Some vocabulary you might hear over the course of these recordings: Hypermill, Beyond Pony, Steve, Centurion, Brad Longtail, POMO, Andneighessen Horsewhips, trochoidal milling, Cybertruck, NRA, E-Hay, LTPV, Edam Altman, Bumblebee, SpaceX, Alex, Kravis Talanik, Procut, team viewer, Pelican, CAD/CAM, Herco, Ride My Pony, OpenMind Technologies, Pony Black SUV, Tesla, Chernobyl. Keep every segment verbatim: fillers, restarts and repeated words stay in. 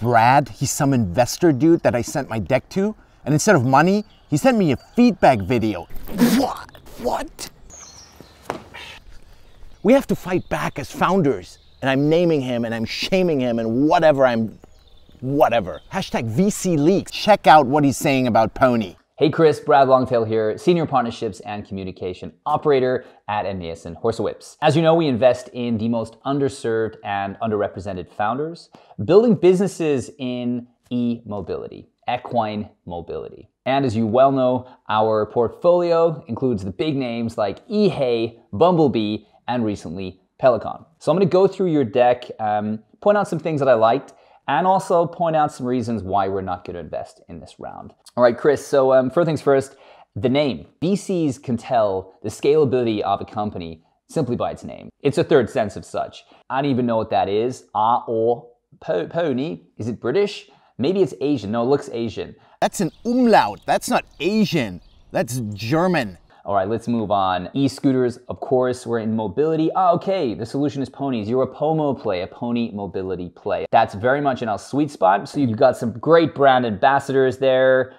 Brad, he's some investor dude that I sent my deck to, and instead of money, he sent me a feedback video. What? What? We have to fight back as founders, and I'm naming him, and I'm shaming him, and whatever I'm, whatever. Hashtag V C leaks. Check out what he's saying about Pony. Hey Chris, Brad Longtail here, Senior Partnerships and Communication Operator at Andneighessen Horsewhips. As you know, we invest in the most underserved and underrepresented founders, building businesses in e-mobility, equine mobility. And as you well know, our portfolio includes the big names like E-Hay, Bumblebee, and recently Pelican. So I'm gonna go through your deck, um, point out some things that I liked, and also point out some reasons why we're not going to invest in this round. All right, Chris, so um, first things first, the name. V Cs can tell the scalability of a company simply by its name. It's a third sense of such. I don't even know what that is. Ah, or po pony. Is it British? Maybe it's Asian. No, it looks Asian. That's an umlaut. That's not Asian. That's German. All right, let's move on. E-scooters, of course, we're in mobility. Ah, okay, the solution is ponies. You're a P O M O play, a pony mobility play. That's very much in our sweet spot. So you've got some great brand ambassadors there.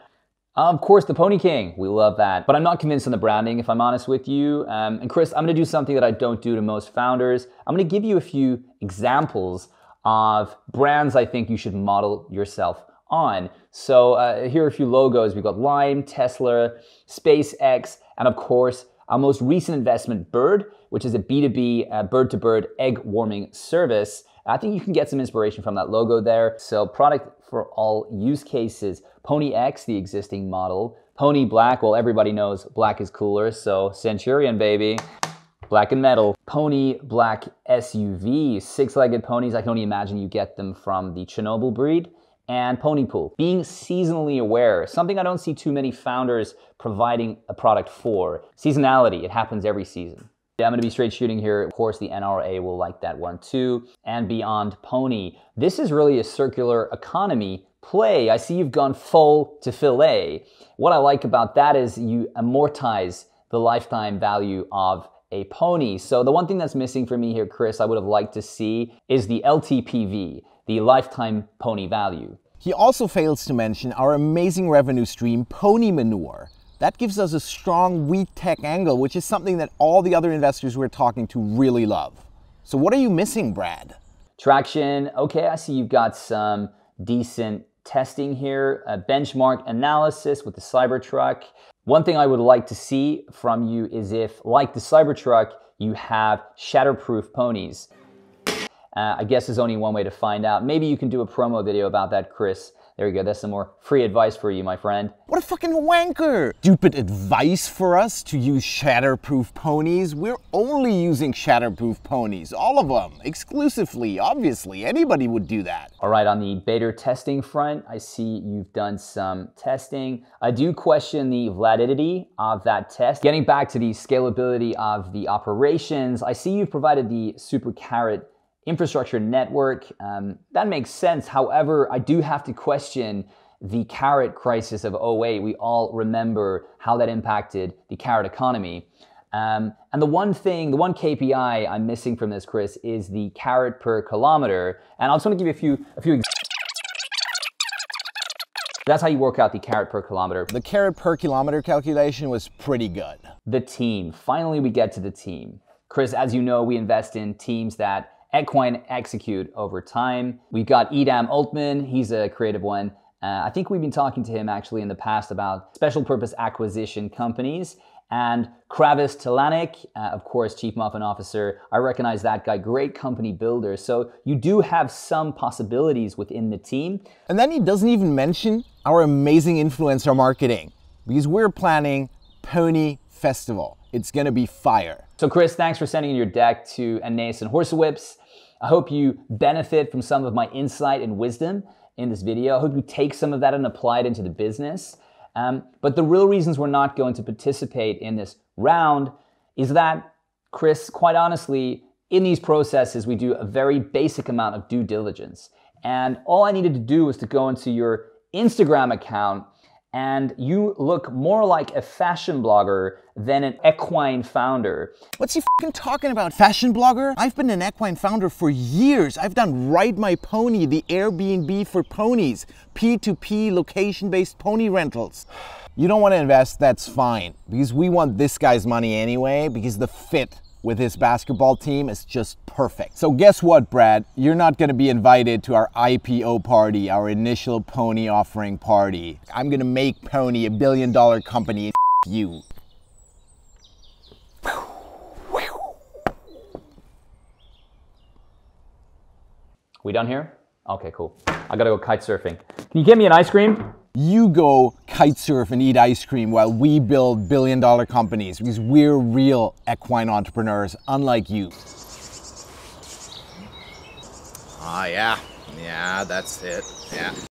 Of course, the Pony King, we love that. But I'm not convinced on the branding, if I'm honest with you. Um, and Chris, I'm gonna do something that I don't do to most founders. I'm gonna give you a few examples of brands I think you should model yourself on. So uh, here are a few logos. We've got Lime, Tesla, SpaceX, and of course, our most recent investment, Bird, which is a B two B, uh, bird-to-bird egg warming service. I think you can get some inspiration from that logo there. So product for all use cases. Pony X, the existing model. Pony Black, well, everybody knows black is cooler, so Centurion, baby. Black and metal. Pony Black S U V, six-legged ponies. I can only imagine you get them from the Chernobyl breed. And Pony Pool, being seasonally aware, something I don't see too many founders providing a product for. Seasonality, it happens every season. Yeah, I'm gonna be straight shooting here. Of course, the N R A will like that one too. And Beyond Pony, this is really a circular economy play. I see you've gone full to fillet. What I like about that is you amortize the lifetime value of a pony. So the one thing that's missing for me here, Chris, I would have liked to see is the L T P V. The lifetime pony value. He also fails to mention our amazing revenue stream, pony manure. That gives us a strong wheat tech angle, which is something that all the other investors we're talking to really love. So what are you missing, Brad? Traction, okay, I see you've got some decent testing here, a benchmark analysis with the Cybertruck. One thing I would like to see from you is if, like the Cybertruck, you have shatterproof ponies. Uh, I guess there's only one way to find out. Maybe you can do a promo video about that, Chris. There you go, that's some more free advice for you, my friend. What a fucking wanker! Stupid advice for us to use shatterproof ponies? We're only using shatterproof ponies, all of them, exclusively, obviously. Anybody would do that. All right, on the beta testing front, I see you've done some testing. I do question the validity of that test. Getting back to the scalability of the operations, I see you've provided the super carrot infrastructure network, um, that makes sense. However, I do have to question the carrot crisis of oh eight. We all remember how that impacted the carrot economy. Um, and the one thing, the one K P I I'm missing from this, Chris, is the carrot per kilometer. And I just want to give you a few, a few examples. That's how you work out the carrot per kilometer. The carrot per kilometer calculation was pretty good. The team. Finally, we get to the team. Chris, as you know, we invest in teams that equine execute over time. We've got Edam Altman, he's a creative one. Uh, I think we've been talking to him actually in the past about special purpose acquisition companies. And Kravis Talanik, uh, of course, Chief Muffin Officer. I recognize that guy, great company builder. So you do have some possibilities within the team. And then he doesn't even mention our amazing influencer marketing because we're planning Pony Festival. It's gonna be fire. So Chris, thanks for sending in your deck to Andneighessen Horsewhips. I hope you benefit from some of my insight and wisdom in this video. I hope you take some of that and apply it into the business. Um, but the real reasons we're not going to participate in this round is that, Chris, quite honestly, in these processes, we do a very basic amount of due diligence. And all I needed to do was to go into your Instagram account and you look more like a fashion blogger than an equine founder. What's he f***ing talking about, fashion blogger? I've been an equine founder for years. I've done Ride My Pony, the Airbnb for ponies, P two P location-based pony rentals. You don't want to invest, that's fine, because we want this guy's money anyway, because the fit with his basketball team is just perfect. So guess what, Brad? You're not gonna be invited to our I P O party, our initial pony offering party. I'm gonna make Pony a billion dollar company and f you. We done here? Okay, cool. I gotta go kite surfing. Can you get me an ice cream? You go kite surf and eat ice cream while we build billion dollar companies, because we're real equine entrepreneurs, unlike you. Ah, yeah, yeah, that's it, yeah.